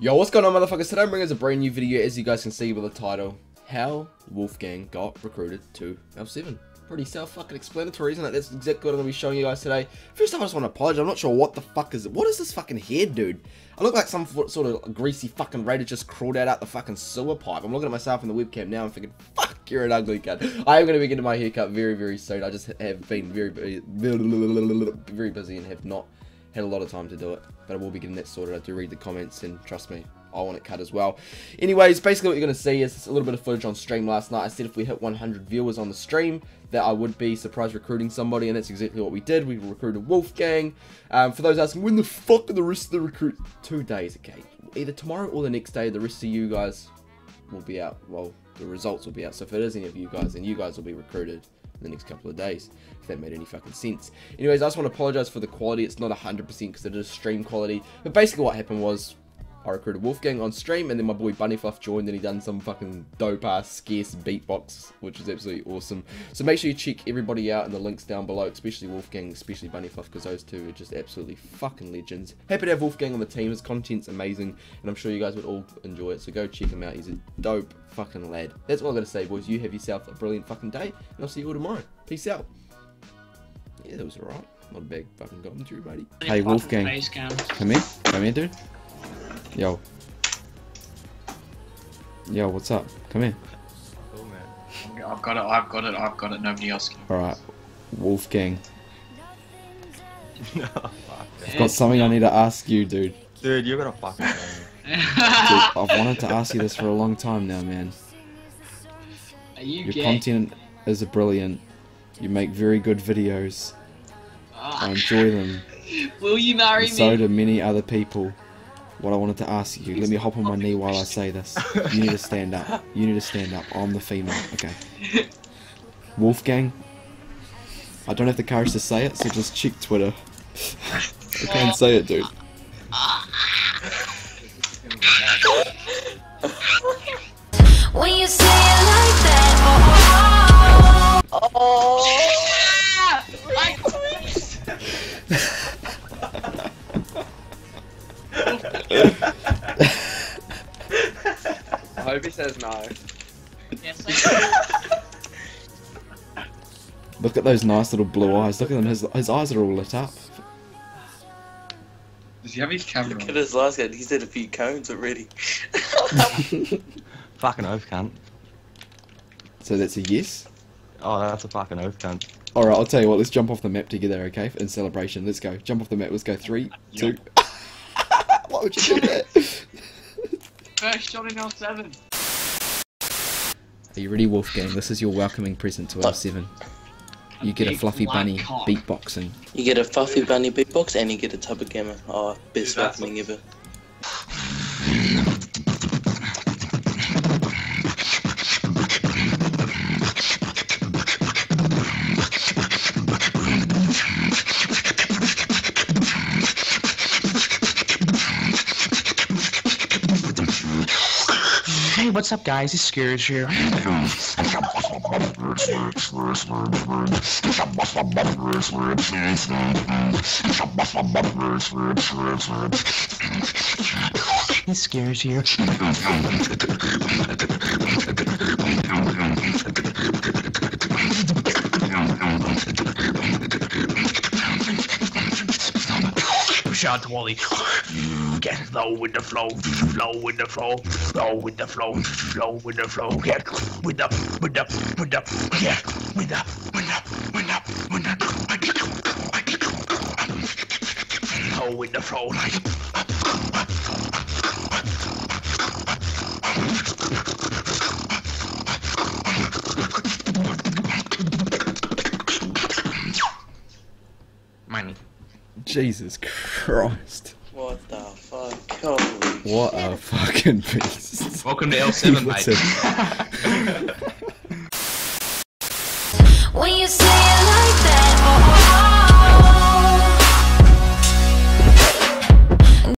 Yo, what's going on, motherfuckers? Today I'm bringing us a brand new video, as you guys can see by the title, How Wolfgang Got Recruited to L7. Pretty self-fucking-explanatory, isn't it? That's exactly what I'm going to be showing you guys today. First off, I just want to apologize. I'm not sure what the fuck is it. What is this fucking hair, dude? I look like some sort of greasy fucking raider just crawled out the fucking sewer pipe. I'm looking at myself in the webcam now and thinking, fuck, you're an ugly cunt. I am going to be getting my haircut very, very soon. I just have been very busy and have not had a lot of time to do it. But I will be getting that sorted. I do read the comments and trust me, I want it cut as well. Anyways, basically what you're going to see is a little bit of footage on stream last night. I said if we hit 100 viewers on the stream, that I would be surprise recruiting somebody, and that's exactly what we did. We recruited Wolfgang. For those asking, when the fuck are the rest of the recruits? 2 days, okay. Either tomorrow or the next day, the rest of you guys will be out. Well, the results will be out. So if it is any of you guys, then you guys will be recruited in the next couple of days, if that made any fucking sense. Anyways, I just want to apologize for the quality. It's not 100% because it is stream quality. But basically what happened was, I recruited Wolfgang on stream, and then my boy Bunny Fluff joined, and he done some fucking dope-ass scarce beatbox, which is absolutely awesome. So make sure you check everybody out in the links down below, especially Wolfgang, especially Bunny Fluff, because those two are just absolutely fucking legends. Happy to have Wolfgang on the team. His content's amazing, and I'm sure you guys would all enjoy it, so go check him out. He's a dope fucking lad. That's all I gotta say, boys. You have yourself a brilliant fucking day, and I'll see you all tomorrow. Peace out. Yeah, that was alright. Not a big fucking commentary, buddy. Hey, Wolfgang. Come here, dude. Yo. Yo, what's up? Come here. Cool, man. I've got it. Nobody else can. Alright. Wolfgang. No, fuck. I've got something I need to ask you, dude. Dude, you're gonna fuck me. Dude, I've wanted to ask you this for a long time now, man. Are you gay? Your content is brilliant. You make very good videos. Oh. I enjoy them. Will you marry me? So do many other people. What I wanted to ask you, let me hop on my knee while I say this. You need to stand up. You need to stand up. I'm the female. Okay. Wolfgang, I don't have the courage to say it, so just check Twitter. I can't say it, dude. When you say it like that, I hope he says no. Yes, I do. Look at those nice little blue eyes. Look at them. His eyes are all lit up. Does he have his camera? Look at his last guy. He's had a few cones already. Fucking oaf cunt. So that's a yes? Oh, that's a fucking oaf cunt. Alright, I'll tell you what. Let's jump off the map together, okay? In celebration. Let's go. Jump off the map. Let's go. 3, 2... Why would you do that? First shot in L7. Are you ready, Wolfgang? This is your welcoming present to L7. You get a fluffy bunny beatboxing. You get a fluffy bunny beatbox and you get a tub of gamma. Oh, best welcoming ever. Hey, what's up, guys? It's Scarez here. It's Scarez here. Push out the Wally. Get low with the flow, flow with the flow, flow with the flow, flow with the flow. Get with the, yeah, with the, flow with the flow. Money. Jesus Christ. What the fuck? Holy shit. What a fucking beast. Welcome to L7, mate. When you say